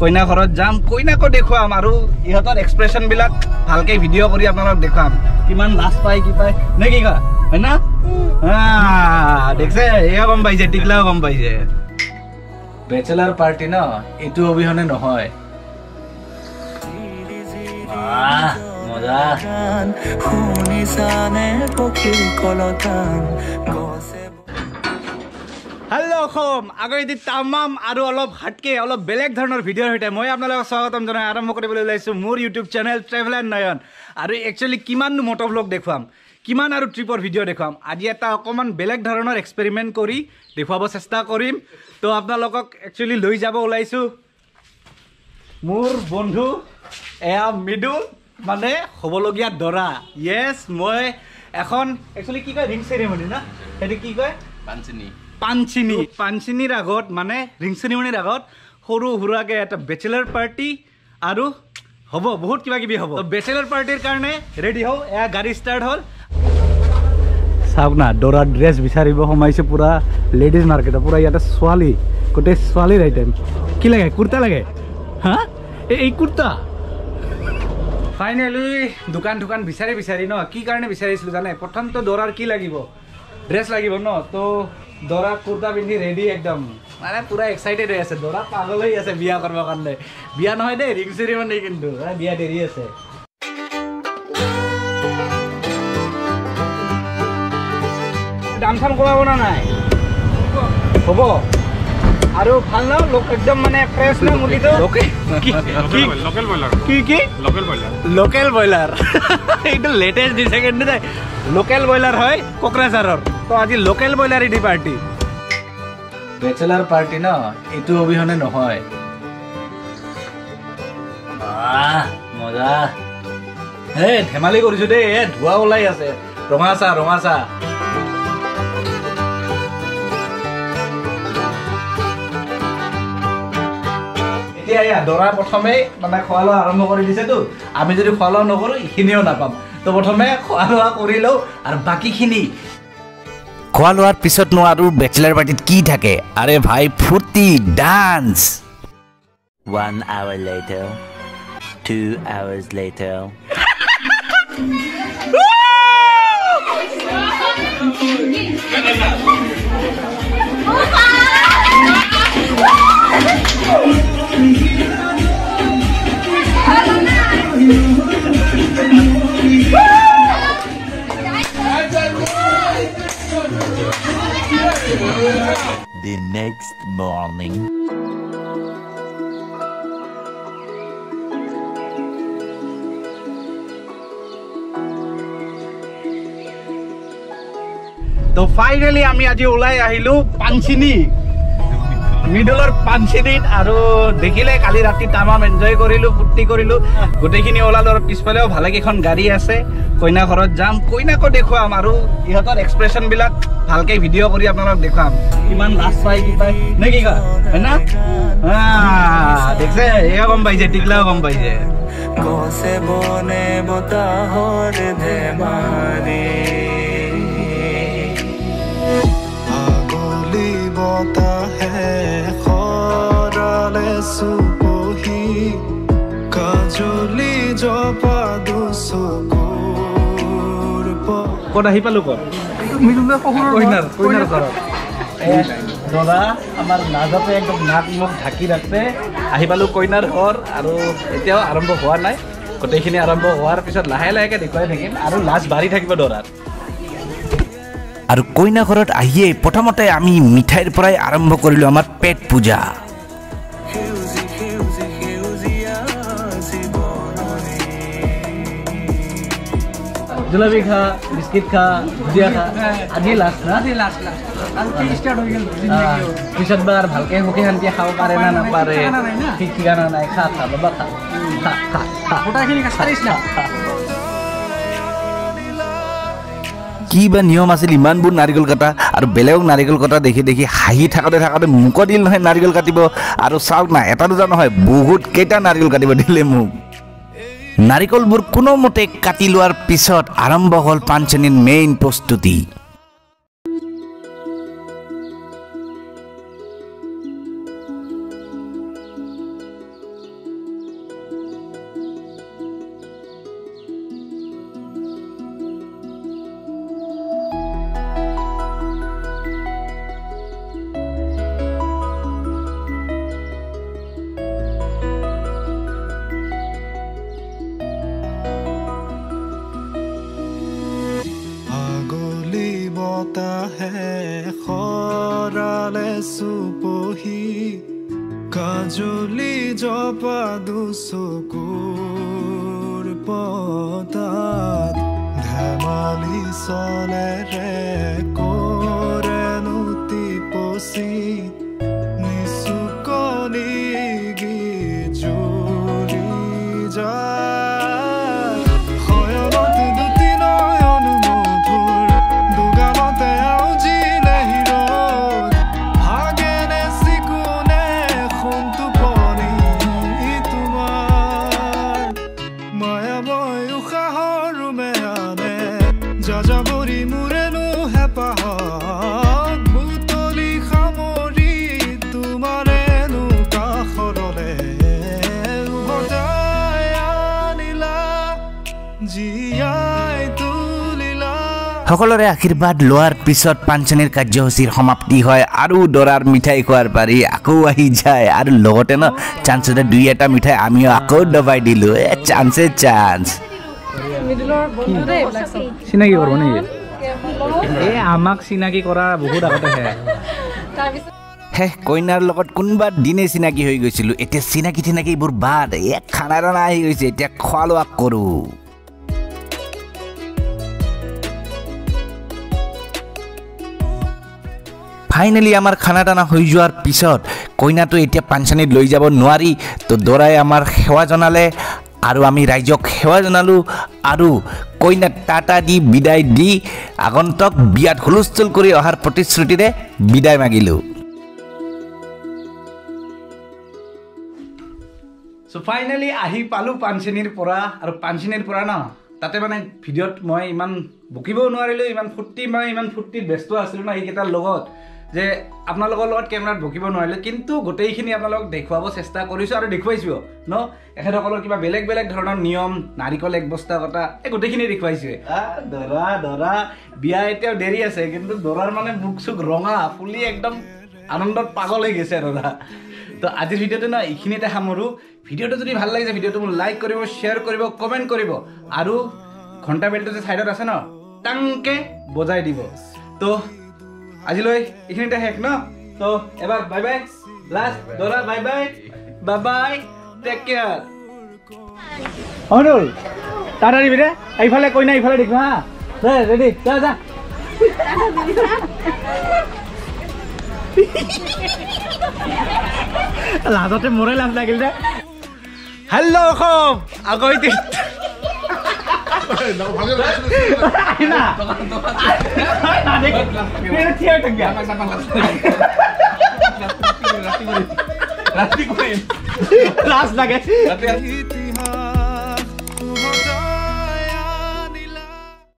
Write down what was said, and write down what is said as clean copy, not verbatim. कन्या घर जाम कन्या को देखाम और इतर एक्सप्रेशन भालके भिडिओ कर देखाम कि लाज पाए कि पाए ने कि क्या देखसे ये गम पाई टिकलाओ गम पाई बैचलर पार्टी न यू अभिहने नहय मजा हेलो অসম আগৰ দিন तमाम আৰু অলপ হাটকে অলপ বেলেগ ধৰণৰ ভিডিঅৰ হৈতে মই আপোনালোকক স্বাগতম জনাই আৰম্ভ কৰিবলৈ লৈছো মোৰ ইউটিউব চেনেল ট্ৰেভেলাৰ নয়ন আৰু একচুয়ালি কিমান মোটো ব্লগ দেখুৱাম কিমান আৰু ট্ৰিপৰ ভিডিঅ দেখুৱাম আজি এটা অকমান বেলেগ ধৰণৰ এক্সপেৰিমেণ্ট কৰি দেখুৱাব চেষ্টা কৰিম তো আপোনালোকক একচুয়ালি লৈ যাব ওলাইছো মোৰ বন্ধু এয়া মিডু মানে হ'বলগীয়া দৰা ইয়েস মই এখন একচুয়ালি কি কয় ৰিং সেৰিমনি না হেটো কি কয় পাঞ্চনি पानचिनी पानचिनी आगत माने रिंग सेरेमनीर आगत सरू हुराके एटा बेचलर पार्टी और हम बहुत क्या कभी हम तो बेचलर पार्टीर कारणे रेडी हूँ ए गाड़ी स्टार्ट हल चाव ना दरा ड्रेस विचार सोमाइछे पूरा लेडिज मार्केट पूरा इतना छाली गोटे छालीर आइटेम कि लगे कुर्ता लगे हाँ ये कुर्ता फाइनली दुकान ठुकान विचारि विचारि न कि कारण विचारिछिलो जाने प्रथम तो दरार कि लागिबो ड्रेस लागिबो न तो दरा कुर्ता पिंधि रेडी एकदम माने पूरा एक्साइटेड हो दरा पागल हो बिया करबा कारणे बिया नहय दे रिंग सेरेमनी किन्तु बिया देरी आछे दाम थाम कोलाबो ना नाय होबो आरो ভাল ना लोक एकदम माने फ्रेश ना मुर्गी तो लोकल बॉयलर की लोकल बॉयलर एकदम लेटेस्ट दिस सेकंड दे लोकल बॉयलर है कोकराझारर तो आज लोकल बॉयलर इडी पार्टी बैचलर पार्टी ना एतु अभिहने नहय आ मजा हे धेमाली करिसु दे ए धुआ ओलाई आसे रंगासा रंगासा दरा प्रथम मैं खा ला आरम्भ कर दी तो आम जो खा ला नक नापा तो प्रथम खा ला कर लो और बाकी खा लार पीछे नो और बैचलर पार्टी की थे अरे भाई फूर्ति dance 1 hour later 2 hours later The next morning तो फाइनली आमी आज ओलाई आहिलो पानचिनी मिडलर पानचिनीत आरो देखिले काली राति तमाम एन्जॉय करिलो फुर्ती करिलो गोटेखिनि ओलालर पिछफालेও ভালেকেখন গাড়ী আছে কইনা ঘৰত যাম কইনা ক দেখুৱাম আৰু ইহতৰ এক্সপ্ৰেছন বিলাক ভালকে ভিডিও কৰি আপোনাক দেখাম কিমান লাজ পায় কি পায় নে কি কা হয় না দেখছে এয়া গম পাইছে টিকলাও গম পাইছে কোসে বনে বতা হর দে মানি আগলি বতা হে খরালে সুপহি কাজলি জপা দুসু कोडाही पालो को मिलुना पहुरो ओइनर ओइनर कर दादा अमर नाजपे एकदम नाक मुख ढाकी रखते आही पालो कोइनर और आरो एते आरंभ होआ नाय कोटेखिनि आरंभ होआर पिसत लाहे लाहे के देखय थकिन आरो लाज बारी থাকিব दरार आरो कोइना घरत आहिए प्रथमते आमी मिठाईर पराय आरंभ करिलो अमर पेट पूजा जलेबी खा बिस्किट खा भुजिया खा आधी लास्ट ना आधी लास्ट लास्ट स्टार्ट हो गेल पिसत बार भलके होके हन के खाओ पारे ना पारे ठीक ठिकाना नाही खा खा बाबा खा खा खा मोटा खिनी का स्टाइल ना की बा नियम आसे इमान बुन नारिकल काटा आरो बेलेग नारिकल काटा देखि देखि हाही थाकाते थाकाते मुक दिल नय नारिकल काटिबो आरो साउ ना एटा दुजा नय बहुत केटा नारिकल काटिबो दिले मु नारिकलबूर कोनोमते काटि लोवार पिछत आरम्भ हल पांचनिर मेइन प्रस्तुति। खराले सुपही काजली जपा दुसुकुर पतार धमाली सले रे कोरेनुति पोसी निसुकोनी गी जोरी जा सकलोरे आशीर्वाद लोवार पिछत पांचनिर कार्यसूचीर समाप्ति है और दरार मिठाई खोवार पारी आको आहि जाए और लगते न चान्सते दुई एटा मिठाई आमी आको दबाई दिलु ए चान्से चान्स सिनाकी करबो नी ए आमाक सिनाकी करा बहुत आगते है कन्यार लगत कुनबा दिने सिनाकी हो गइसिलु एते सिनाकी थिनाकी बुर बाद ए खाना राना आहि गइसे एते खवा लोवा करू फाइनली आमार खाना टाना हो जोवार पिछत कन्या तो एतिया पांचनित लई जाबो नोवारी तो दराय आमार सेवा जनाले आरो आमी राइजक सेवा जनालु आरो कन्या टाटा दी विदाय दी आगंतक बियात हुलस्थुल करी अहार प्रतिश्रुतिरे विदाय मागिलु। सो फाइनली आही पालु पांचनिर परा ना ताते माने भिडिओत মই ইমান বকিবও নোৱাৰিলো ইমান ফুৰ্তি ব্যস্ত আছিল না এইকেটা লগত যে আপোনালোকৰ লগত কেমেৰাত বকিব নোৱাৰিলো কিন্তু গোটেইখিনি আপোনালোক দেখুৱাব চেষ্টা কৰিছো আৰু দেখুৱাইছো ন এখেতসকলৰ কিবা বেলেগ ধৰণৰ নিয়ম নাৰিকল এক বস্তা কথা এই গোটেইখিনি দেখুৱাইছো দৰা বিয়া এতিয়া দেৰি আছে কিন্তু দৰাৰ মানে মুখ চুখ ৰঙা ফুলি একদম আনন্দত পাগল হৈ গৈছে দৰা। तो आज भिडिओ ना ये सामरू भिडिओ जो भल लगे भिडिओ मोर लाइक कर शेयर कर कमेंट कर और घंटा बेल्ट जो सैडत आसे न टांगके बजाय दी। तो आज ये शेष न तो एबार बाय बाय लास्ट दरा bye bye bye take care अनुल तारा रे इफाले कोई ना इफाले देखो हाँ रेडी जा लाजते मोरे लाज लागिल दे हेलो खम आगै दे ना ना देख मेरे थिया टक गया रात को लाज लागे।